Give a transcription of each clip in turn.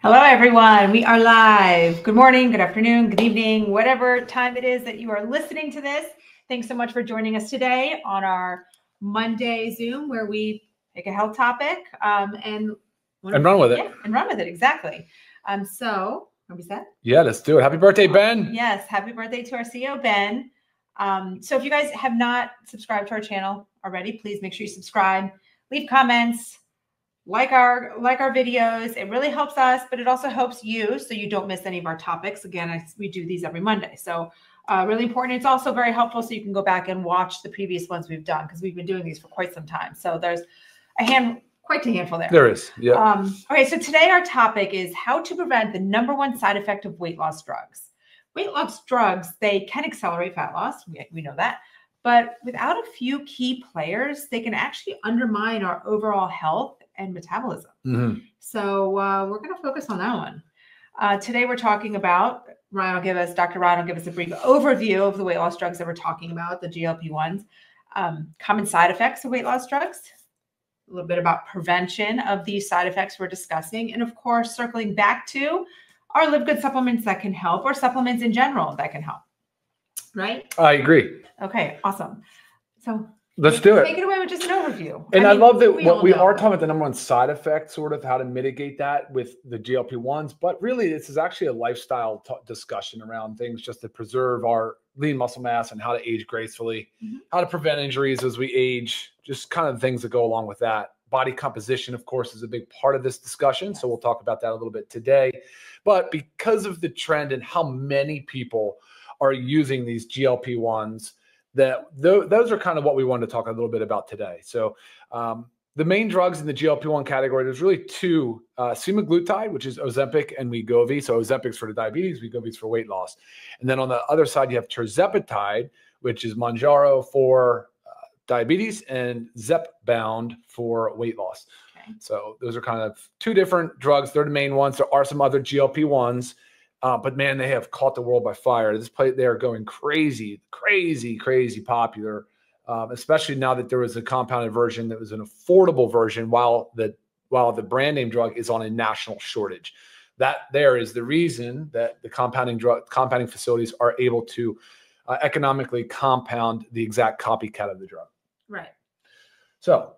Hello, everyone. We are live. Good morning, good afternoon, good evening, whatever time it is that you are listening to this. Thanks so much for joining us today on our Monday Zoom where we pick a health topic and run with it. Yeah, and run with it, exactly. So, are we set? Yeah, let's do it. Happy birthday, Ben. Yes, happy birthday to our CEO, Ben. So if you guys have not subscribed to our channel already, please make sure you subscribe, leave comments. Like our videos, it really helps us, but it also helps you so you don't miss any of our topics. Again, we do these every Monday. So really important. It's also very helpful so you can go back and watch the previous ones we've done because we've been doing these for quite some time. So there's quite a handful there. There is, yeah. Okay, so today our topic is how to prevent the #1 side effect of weight loss drugs. Weight loss drugs, they can accelerate fat loss. We know that. But without a few key players, they can actually undermine our overall health and metabolism. Mm-hmm. So we're going to focus on that one. Today we're talking about, Dr. Ryan will give us a brief overview of the weight loss drugs that we're talking about, the GLP-1s, common side effects of weight loss drugs, a little bit about prevention of these side effects we're discussing, and of course, circling back to our LiveGood supplements that can help or supplements in general that can help, right? I agree. Okay, awesome. So let's do it. Take it away with just an overview. And I love that we are talking about the #1 side effect, sort of how to mitigate that with the GLP-1s. But really, this is actually a lifestyle discussion around things just to preserve our lean muscle mass and how to age gracefully, mm-hmm. how to prevent injuries as we age, just kind of things that go along with that. Body composition, of course, is a big part of this discussion. So we'll talk about that a little bit today. But because of the trend and how many people are using these GLP-1s, those are kind of what we wanted to talk a little bit about today. So the main drugs in the GLP-1 category, there's really two, semaglutide, which is Ozempic and Wegovy. So Ozempic's for the diabetes, Wegovy's for weight loss. And then on the other side, you have tirzepatide, which is Mounjaro for diabetes and Zepbound for weight loss. Okay. So those are kind of two different drugs. They're the main ones. There are some other GLP-1s. But man, they have caught the world by fire. They are going crazy, crazy, crazy popular, especially now that there was a compounded version that was an affordable version while the brand name drug is on a national shortage. There is the reason that the compounding facilities are able to economically compound the exact copycat of the drug. Right. So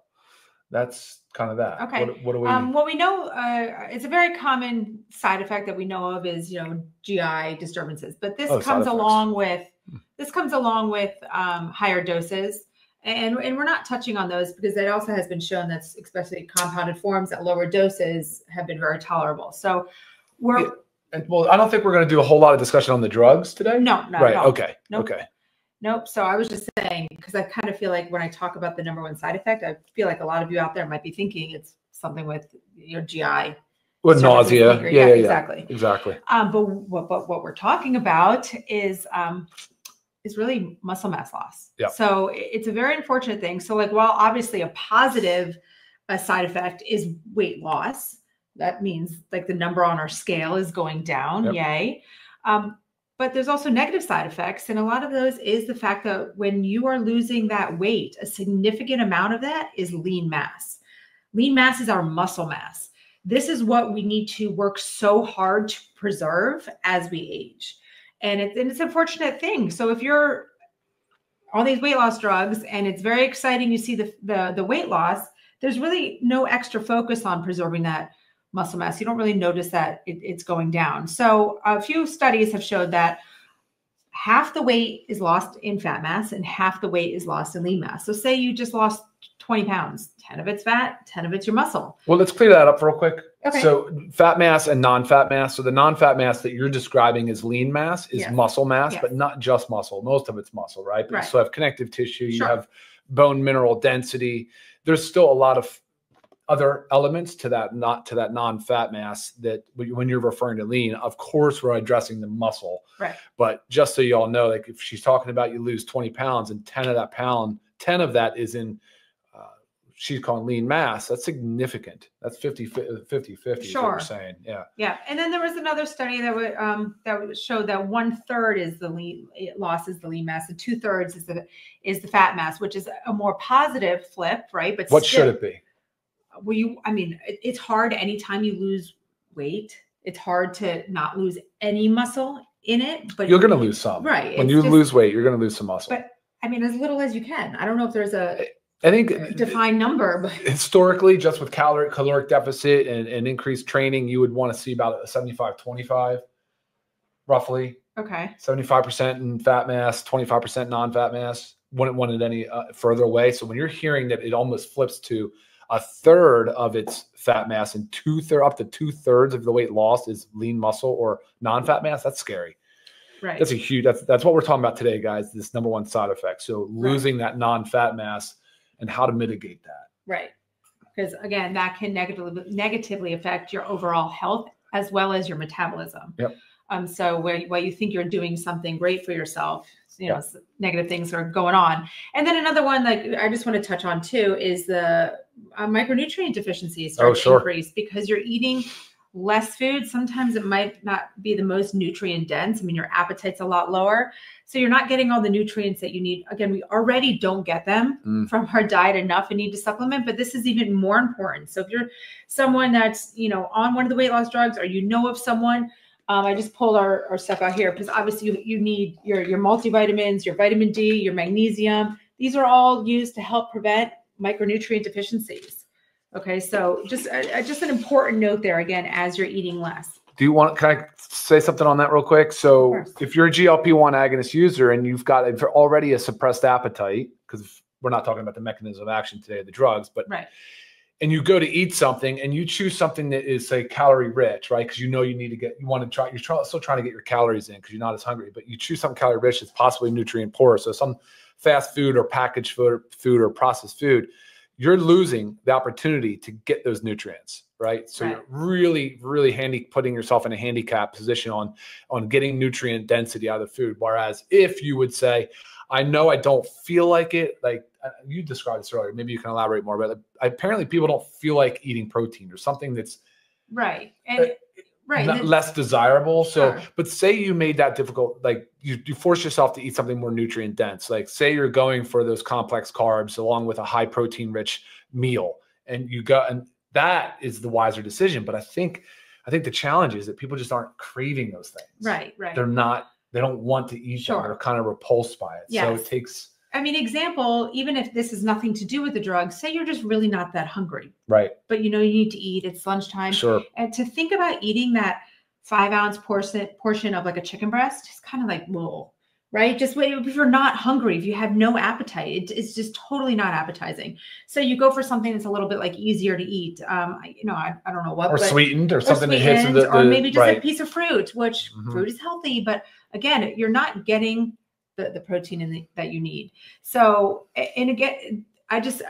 that's kind of that. Okay. What do we? Well, we know it's a very common side effect that we know of is GI disturbances, but this comes along with higher doses, and we're not touching on those because it also has been shown that especially compounded forms at lower doses have been very tolerable. So we're I don't think we're going to do a whole lot of discussion on the drugs today. No, not right. At all. Okay. Nope. Okay. Nope. So I was just saying, because I kind of feel like when I talk about the #1 side effect, I feel like a lot of you out there might be thinking it's something with your GI. With nausea. Yeah, exactly. Exactly. But what we're talking about is really muscle mass loss. Yeah. So it's a very unfortunate thing. So like, while obviously a positive side effect is weight loss, that means like the number on our scale is going down. Yep. Yay. But there's also negative side effects. And a lot of those is the fact that when you are losing that weight, a significant amount of that is lean mass. Lean mass is our muscle mass. This is what we need to work so hard to preserve as we age. And it's an unfortunate thing. So if you're on these weight loss drugs and it's very exciting, you see the weight loss, there's really no extra focus on preserving that muscle mass. You don't really notice that it's going down. So a few studies have showed that half the weight is lost in fat mass and half the weight is lost in lean mass. So say you just lost 20 pounds, 10 of it's fat, 10 of it's your muscle. Well, let's clear that up real quick. Okay. So fat mass and non-fat mass. So the non-fat mass that you're describing as lean mass is muscle mass, but not just muscle. Most of it's muscle, right? But you still have connective tissue. You have bone mineral density. There's still a lot of other elements to that, non-fat mass that when you're referring to lean, of course, we're addressing the muscle. Right. But just so you all know, like if she's talking about you lose 20 pounds and 10 of that is in, she's calling lean mass. That's significant. That's 50-50, is what you're saying. Yeah. Yeah. And then there was another study that would, showed that 1/3 is the lean loss is the lean mass and 2/3 is the fat mass, which is a more positive flip, right? But what should it be? Well, I mean, it's hard anytime you lose weight It's hard to not lose any muscle in it, but you're going to lose some. Right. When you lose weight, you're going to lose some muscle. But I mean, as little as you can. I don't know if there's a defined number. But historically, just with caloric deficit and increased training, you would want to see about a 75-25 roughly. Okay. 75% in fat mass, 25% non-fat mass. Wouldn't want it any further away. So when you're hearing that it almost flips to a third of its fat mass and up to 2/3 of the weight lost is lean muscle or non-fat mass, that's scary. Right. That's a huge, that's what we're talking about today, guys, this number one side effect. So losing that non-fat mass and how to mitigate that. Right. Because again, that can negatively affect your overall health as well as your metabolism. Yep. So while you think you're doing something great for yourself, you know, negative things are going on. And then another one, like I just want to touch on too, is the micronutrient deficiencies start to increase because you're eating less food. Sometimes it might not be the most nutrient dense. I mean, your appetite's a lot lower. So you're not getting all the nutrients that you need. Again, we already don't get them from our diet enough and need to supplement, but this is even more important. So if you're someone that's, you know, on one of the weight loss drugs, or you know of someone, I just pulled our stuff out here because obviously you need your multivitamins, your vitamin D, your magnesium. These are all used to help prevent micronutrient deficiencies. Okay, so just an important note there again as you're eating less. Can I say something on that real quick? So if you're a GLP-1 agonist user and you've got already a suppressed appetite, because we're not talking about the mechanism of action today of the drugs, but and you go to eat something and you choose something that is, say, calorie rich, right? Because you know you need to get, you want to try, still trying to get your calories in because you're not as hungry, but you choose something calorie rich that's possibly nutrient poor. So some fast food or packaged food or processed food, you're losing the opportunity to get those nutrients, right? So you're really, really putting yourself in a handicap position on getting nutrient density out of the food. Whereas if you would say, I know I don't feel like it, like you described this earlier, maybe you can elaborate more, but apparently people don't feel like eating protein or something that's less desirable. So, but say you made that difficult, like you force yourself to eat something more nutrient dense, like say you're going for those complex carbs along with a high protein rich meal, and you go, and that is the wiser decision. But I think the challenge is that people just aren't craving those things. Right. Right. They're not, they don't want to eat them. They're kind of repulsed by it. Yes. So it takes, I mean, example, even if this is nothing to do with the drug, say you're just really not that hungry. Right. But you know, you need to eat, it's lunchtime. Sure. And to think about eating that 5-ounce portion of like a chicken breast is kind of like, whoa, right? Just if you're not hungry, if you have no appetite, it's just totally not appetizing. So you go for something that's a little bit like easier to eat. You know, I don't know what. Or sweetened or something that hits. Or maybe just a piece of fruit, which fruit is healthy. But again, you're not getting the protein that you need. So, and again,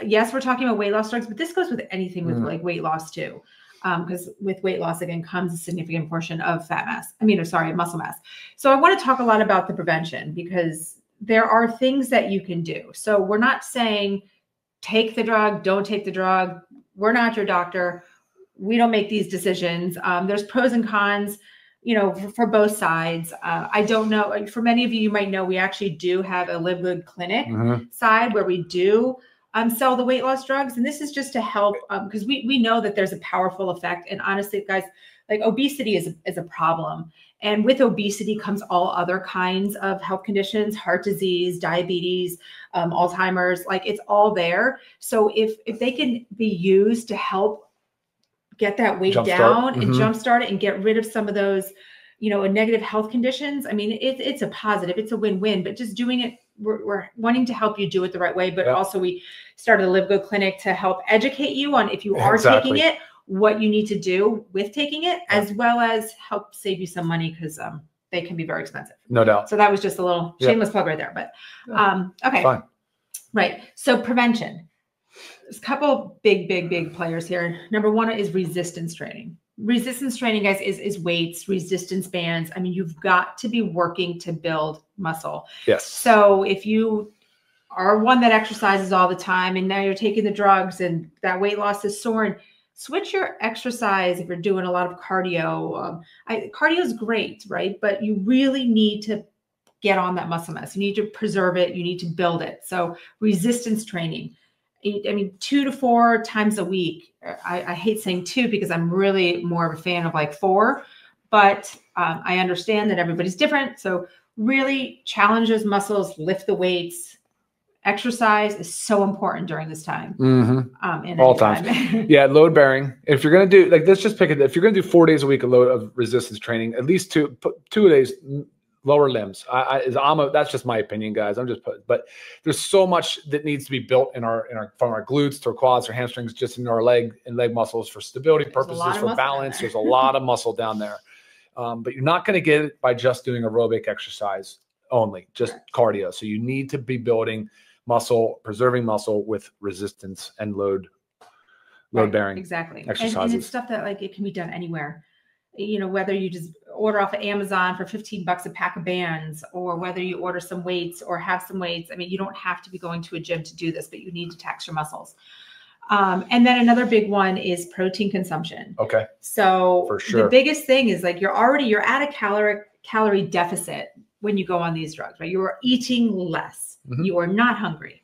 yes, we're talking about weight loss drugs, but this goes with anything with like weight loss too. Because with weight loss, again, comes a significant portion of fat mass. I mean, muscle mass. So I want to talk a lot about the prevention because there are things that you can do. So we're not saying take the drug, don't take the drug. We're not your doctor. We don't make these decisions. There's pros and cons, you know, for both sides. I don't know. For many of you, you might know we actually do have a LiveGood clinic side where we do sell the weight loss drugs. And this is just to help because we know that there's a powerful effect. And honestly, guys, like obesity is a problem. And with obesity comes all other kinds of health conditions, heart disease, diabetes, Alzheimer's, like it's all there. So if they can be used to help get that weight down and jumpstart it and get rid of some of those, you know, negative health conditions. I mean, it's a positive, it's a win-win, but just doing it, we're wanting to help you do it the right way. But also we started a LiveGood clinic to help educate you on if you are taking it, what you need to do with taking it, as well as help save you some money because they can be very expensive. No doubt. So that was just a little shameless plug right there, but okay. Fine. Right. So prevention. There's a couple big players here. Number one is resistance training. Resistance training, guys, is weights, resistance bands. I mean, you've got to be working to build muscle. Yes. So if you are one that exercises all the time and now you're taking the drugs and that weight loss is soaring, switch your exercise if you're doing a lot of cardio. Cardio is great, right? But you really need to get on that muscle mass. You need to preserve it. You need to build it. So resistance training. I mean, 2 to 4 times a week. I hate saying 2 because I'm really more of a fan of like 4, but I understand that everybody's different. So really challenge those muscles, lift the weights. Exercise is so important during this time. Mm-hmm. All times. Yeah. Load bearing. If you're going to do, like, let's just pick it. If you're going to do 4 days a week, a load of resistance training, at least two days, lower limbs. That's just my opinion, guys. But there's so much that needs to be built from our glutes to our quads or hamstrings, just in our leg and leg muscles for stability purposes, for balance. There's a lot of muscle down there. But you're not going to get it by just doing aerobic exercise only, just cardio. So you need to be building muscle, preserving muscle with resistance and load bearing. Exactly. Exercises. And it's stuff that, like, it can be done anywhere, you know, whether you just order off of Amazon for $15 a pack of bands, or whether you order some weights or have some weights. I mean, you don't have to be going to a gym to do this, but you need to tax your muscles. And then another big one is protein consumption. Okay. So for sure. The biggest thing is, like, you're at a calorie deficit when you go on these drugs, right? You are eating less. Mm-hmm. You are not hungry.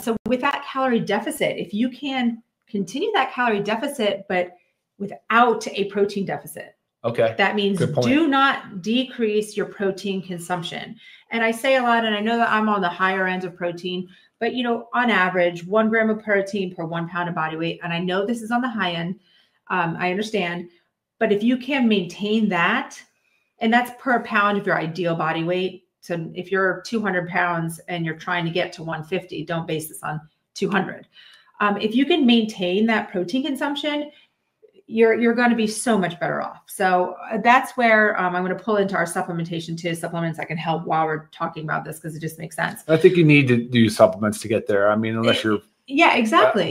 So with that calorie deficit, if you can continue that calorie deficit, but without a protein deficit, okay, that means do not decrease your protein consumption. And I say a lot, and I know that I'm on the higher end of protein, but, you know, on average, 1 gram of protein per 1 pound of body weight. And I know this is on the high end. I understand, but if you can maintain that, and that's per pound of your ideal body weight. So if you're 200 pounds and you're trying to get to 150, don't base this on 200. If you can maintain that protein consumption, you're going to be so much better off. So that's where I'm going to pull into our supplementation too. Supplements that can help while we're talking about this, because it just makes sense. I think you need to do supplements to get there. I mean, unless you're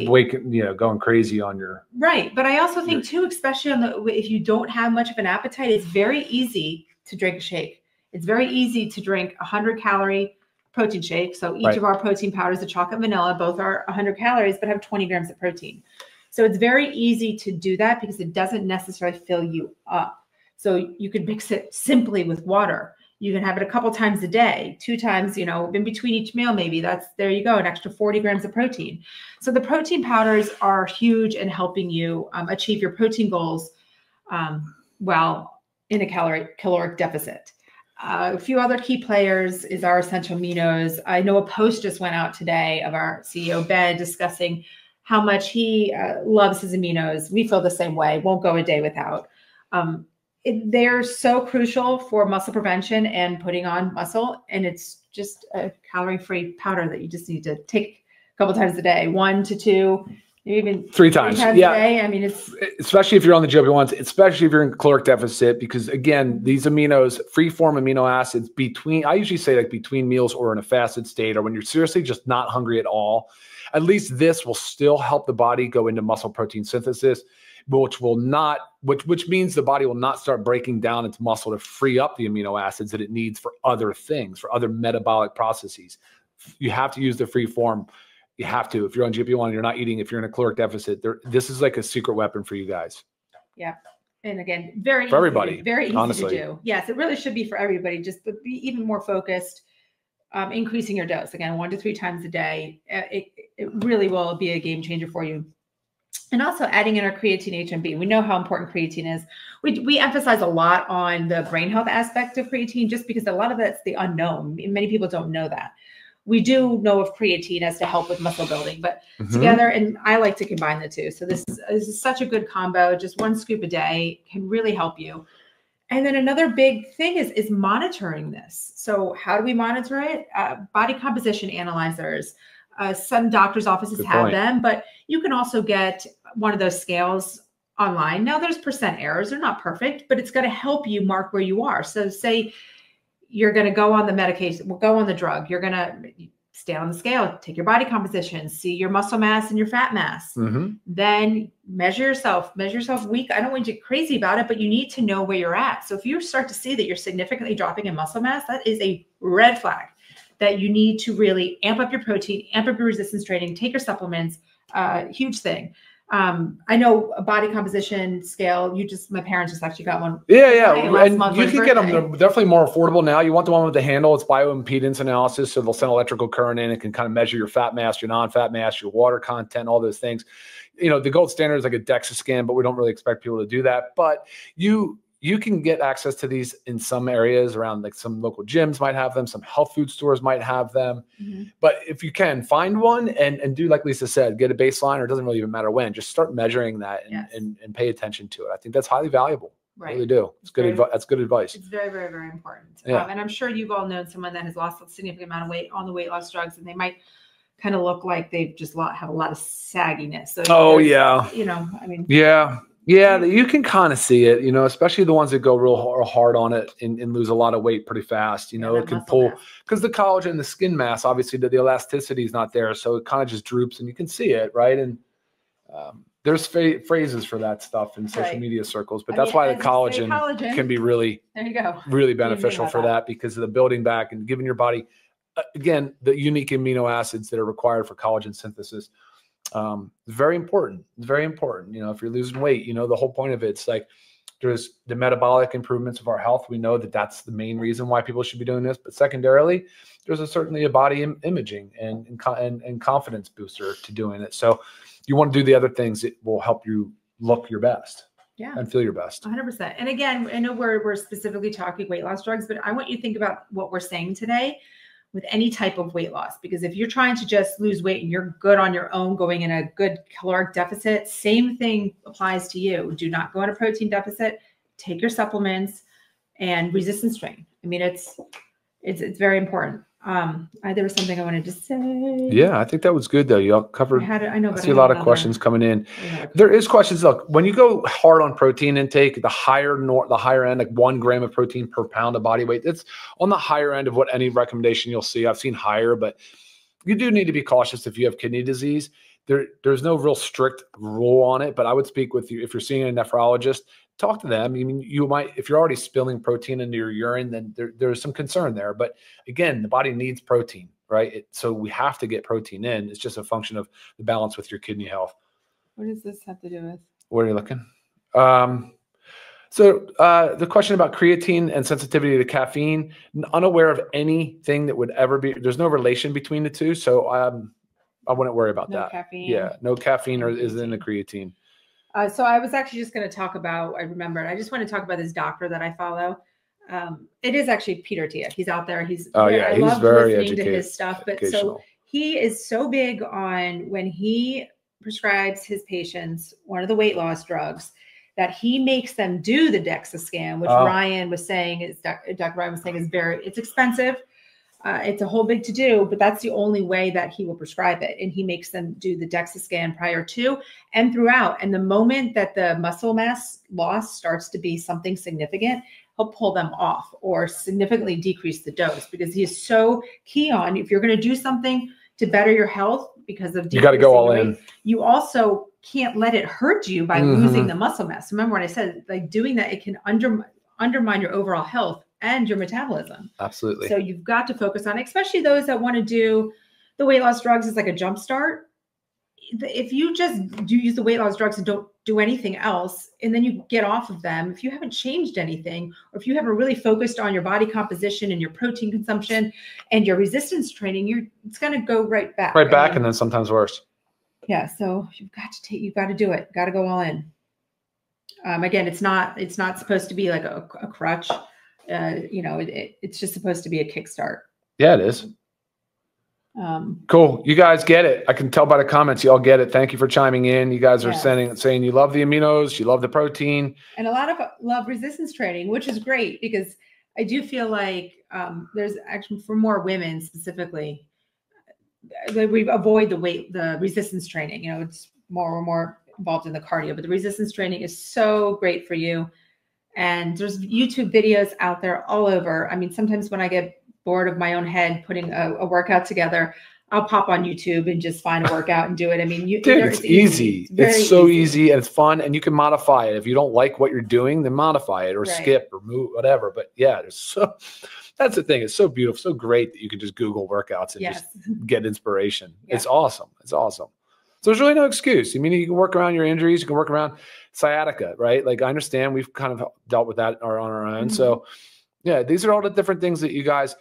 going crazy on your right. But I also think too, especially if you don't have much of an appetite, it's very easy to drink a shake. It's very easy to drink 100-calorie protein shake. So each of our protein powders, the chocolate vanilla, both are 100 calories, but have 20 grams of protein. So it's very easy to do that because it doesn't necessarily fill you up. So you could mix it simply with water. You can have it a couple times a day, 2 times, you know, in between each meal, maybe. There you go, an extra 40 grams of protein. So the protein powders are huge in helping you achieve your protein goals while in a caloric deficit. A few other key players is our essential aminos. I know a post just went out today of our CEO, Ben, discussing how much he loves his aminos. We feel the same way. Won't go a day without. They're so crucial for muscle prevention and putting on muscle. And it's just a calorie-free powder that you just need to take a couple times a day, 1 to 2. Even 3 times a day. I mean, especially if you're on the GLP-1s, especially if you're in caloric deficit, because again, these aminos, free form amino acids I usually say, like, between meals or in a fasted state, or when you're seriously just not hungry at all, at least this will still help the body go into muscle protein synthesis, which means the body will not start breaking down its muscle to free up the amino acids that it needs for other things, for other metabolic processes. You have to use the free form. You have to. If you're on GLP-1, you're not eating. If you're in a caloric deficit, this is like a secret weapon for you guys. Yeah. And again, very for everybody. Very easy to do. Yes, it really should be for everybody. Just be even more focused, increasing your dose. Again, 1 to 3 times a day. It really will be a game changer for you. And also adding in our creatine HMB. We know how important creatine is. We emphasize a lot on the brain health aspect of creatine, just because a lot of that's the unknown. Many people don't know that. We do know of creatine as to help with muscle building, but together, and I like to combine the two. So this is such a good combo. Just 1 scoop a day can really help you. And then another big thing is monitoring this. So how do we monitor it? Body composition analyzers. Some doctor's offices have them, but you can also get one of those scales online. Now there's % errors. They're not perfect, but it's going to help you mark where you are. So say you're going to go on the medication, go on the drug. You're going to stay on the scale, take your body composition, see your muscle mass and your fat mass. Mm-hmm. Then measure yourself weak. I don't want you to get crazy about it, but you need to know where you're at. So if you start to see that you're significantly dropping in muscle mass, that is a red flag that you need to really amp up your protein, amp up your resistance training, take your supplements, huge thing. I know a body composition scale. My parents just actually got one. Yeah. And you can get them. They're definitely more affordable now. You want the one with the handle. It's bioimpedance analysis. So they'll send electrical current in. It can kind of measure your fat mass, your non-fat mass, your water content, all those things. You know, the gold standard is like a DEXA scan, but we don't really expect people to do that. But you you can get access to these in some areas around, like some local gyms might have them, some health food stores might have them. Mm-hmm. But if you can find one and do like Lisa said, get a baseline, or it doesn't really even matter when, just start measuring that and, yes, and pay attention to it. I think that's highly valuable. Right. I really do. It's good advice. That's good advice. It's very, very, very important. Yeah. And I'm sure you've all known someone that has lost a significant amount of weight on the weight loss drugs, and they might kind of look like they've just have a lot of sagginess. So Yeah, you can kind of see it, you know, especially the ones that go real hard on it and lose a lot of weight pretty fast. You know, it can pull because the collagen, the skin mass, obviously the elasticity is not there. So it kind of just droops and you can see it. Right. And there's phrases for that stuff in social media circles. But that's why the collagen can be really, really beneficial for that, because of the building back and giving your body, again, the unique amino acids that are required for collagen synthesis. Very important. It's very important. You know, if you're losing weight, you know, the whole point of it's like there's the metabolic improvements of our health. We know that that's the main reason why people should be doing this. But secondarily, there's certainly a body imaging and confidence booster to doing it. So you want to do the other things that will help you look your best. Yeah. And feel your best. 100%. And again, I know we're specifically talking weight loss drugs, but I want you to think about what we're saying today with any type of weight loss, because if you're trying to just lose weight and you're good on your own, going in a good caloric deficit, same thing applies to you. Do not go in a protein deficit, take your supplements and resistance train. I mean, it's very important. There was something I wanted to say. Yeah, I think that was good though. You all covered. I see a lot of questions coming in. There is questions. Look, when you go hard on protein intake, the higher end, like 1 gram of protein per pound of body weight, that's on the higher end of what any recommendation you'll see. I've seen higher, but you do need to be cautious if you have kidney disease. There's no real strict rule on it, but I would speak with you if you're seeing a nephrologist. Talk to them. I mean, you might, if you're already spilling protein into your urine, then there's some concern there. But again, the body needs protein, right? So we have to get protein in. It's just a function of the balance with your kidney health. What does this have to do with? Where are you looking? So the question about creatine and sensitivity to caffeine, unaware of anything that would ever be, there's no relation between the two. So I wouldn't worry about that. Caffeine. Yeah, no caffeine or is in the creatine. So I was actually just going to talk about, I remembered, I just want to talk about this doctor that I follow. It is actually Peter Attia. He's out there. I love listening to his stuff. But so he is so big on when he prescribes his patients one of the weight loss drugs that he makes them do the DEXA scan, which Dr. Ryan was saying is very, it's expensive. It's a whole big to do, but that's the only way that he will prescribe it. And he makes them do the DEXA scan prior to and throughout. And the moment that the muscle mass loss starts to be something significant, he'll pull them off or significantly decrease the dose, because he is so key on, if you're going to do something to better your health because of decreasing, you got to go all in. You also can't let it hurt you by losing the muscle mass. Remember when I said, like, doing that, it can undermine your overall health and your metabolism. Absolutely. So you've got to focus on, especially those that want to do the weight loss drugs as like a jump start. If you just do use the weight loss drugs and don't do anything else, and then you get off of them, if you haven't changed anything, or if you haven't really focused on your body composition and your protein consumption and your resistance training, it's going to go right back. Right back, and then sometimes worse. Yeah. So you've got to do it. Got to go all in. Again, it's not supposed to be like a crutch. You know, it's just supposed to be a kickstart. Yeah, it is. Cool. You guys get it. I can tell by the comments. You all get it. Thank you for chiming in. You guys are saying you love the aminos, you love the protein. And a lot of love resistance training, which is great, because I do feel like there's actually, for more women specifically, we avoid the resistance training. You know, it's more involved in the cardio, but the resistance training is so great for you. And there's YouTube videos out there all over. I mean, sometimes when I get bored of my own head putting a workout together, I'll pop on YouTube and just find a workout and do it. I mean, it's easy. It's so easy and it's fun, and you can modify it. If you don't like what you're doing, then modify it or skip or move, whatever. But yeah, that's the thing. It's so beautiful, so great that you can just Google workouts and just get inspiration. Yeah. It's awesome. It's awesome. So there's really no excuse. I mean, you can work around your injuries. You can work around sciatica, right? Like, I understand we've kind of dealt with that on our own. So yeah, these are all the different things that you guys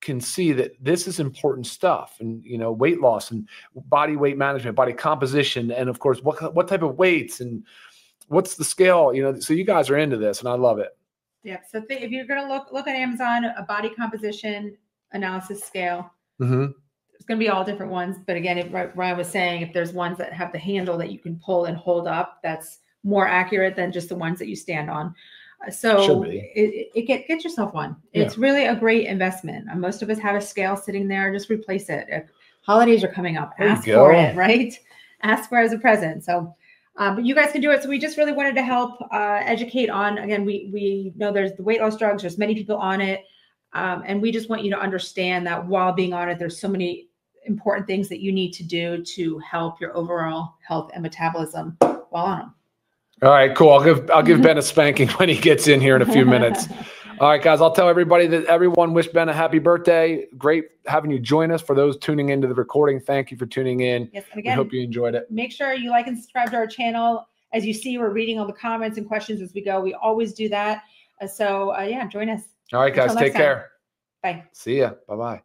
can see that this is important stuff, and, you know, weight loss and body weight management, body composition. And of course, what type of weights and what's the scale? You know, so you guys are into this and I love it. Yep. So if you're going to look at Amazon, a body composition analysis scale, it's going to be all different ones. But again, if Ryan was saying, if there's ones that have the handle that you can pull and hold up, that's more accurate than just the ones that you stand on. So get yourself one. It's really a great investment. Most of us have a scale sitting there. Just replace it. If holidays are coming up, ask for it, right? Ask for it as a present. So, but you guys can do it. So we just really wanted to help educate on, again, we know there's the weight loss drugs. There's many people on it. And we just want you to understand that while being on it, there's so many important things that you need to do to help your overall health and metabolism while on them. All right, cool. I'll give Ben a spanking when he gets in here in a few minutes. All right, guys, I'll tell everybody that everyone wish Ben a happy birthday. Great having you join us. For those tuning into the recording, thank you for tuning in. Yes, and again, we hope you enjoyed it. Make sure you like and subscribe to our channel. As you see, we're reading all the comments and questions as we go. We always do that. So, yeah, join us. All right, guys, take care. Bye. See ya. Bye-bye.